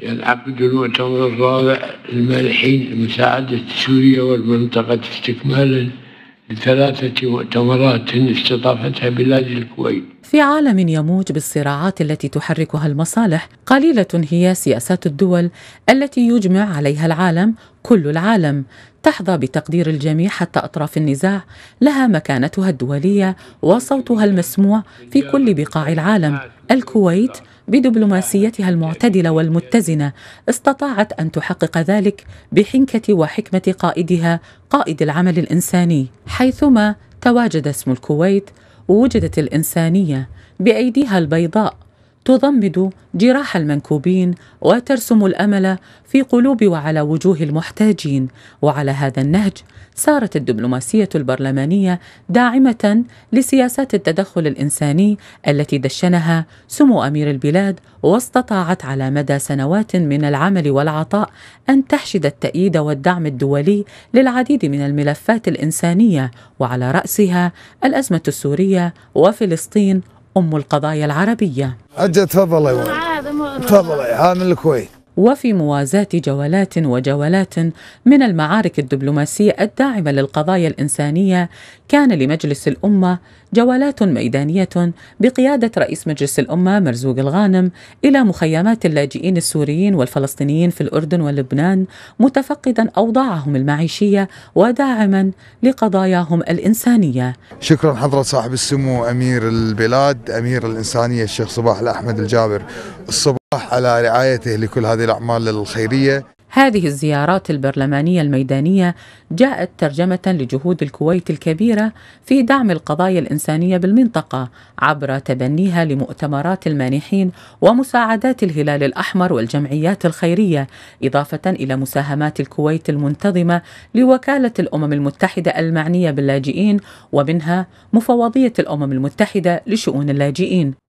يلعب المؤتمر الرابع للمالحين لمساعدة سوريا والمنطقة استكمالا لثلاثة مؤتمرات استضافتها بلاد الكويت. في عالم يموج بالصراعات التي تحركها المصالح، قليلة هي سياسات الدول التي يجمع عليها العالم كل العالم، تحظى بتقدير الجميع حتى أطراف النزاع، لها مكانتها الدولية وصوتها المسموع في كل بقاع العالم. الكويت بدبلوماسيتها المعتدلة والمتزنة استطاعت أن تحقق ذلك بحنكة وحكمة قائدها، قائد العمل الإنساني. حيثما تواجد اسم الكويت ووجدت الإنسانية بأيديها البيضاء تضمد جراح المنكوبين وترسم الأمل في قلوب وعلى وجوه المحتاجين. وعلى هذا النهج صارت الدبلوماسية البرلمانية داعمة لسياسات التدخل الإنساني التي دشنها سمو أمير البلاد، واستطاعت على مدى سنوات من العمل والعطاء أن تحشد التأييد والدعم الدولي للعديد من الملفات الإنسانية، وعلى رأسها الأزمة السورية وفلسطين أم القضايا العربية. أجل تفضلي تفضلي، هذا من الكويت. وفي موازاة جولات وجولات من المعارك الدبلوماسية الداعمة للقضايا الإنسانية، كان لمجلس الأمة جولات ميدانية بقيادة رئيس مجلس الأمة مرزوق الغانم إلى مخيمات اللاجئين السوريين والفلسطينيين في الأردن ولبنان، متفقدا أوضاعهم المعيشية وداعما لقضاياهم الإنسانية. شكرا حضرة صاحب السمو أمير البلاد أمير الإنسانية الشيخ صباح الأحمد الجابر الصباح على رعايته لكل هذه الأعمال الخيرية. هذه الزيارات البرلمانية الميدانية جاءت ترجمة لجهود الكويت الكبيرة في دعم القضايا الإنسانية بالمنطقة عبر تبنيها لمؤتمرات المانحين ومساعدات الهلال الأحمر والجمعيات الخيرية، إضافة إلى مساهمات الكويت المنتظمة لوكالة الأمم المتحدة المعنية باللاجئين، ومنها مفوضية الأمم المتحدة لشؤون اللاجئين.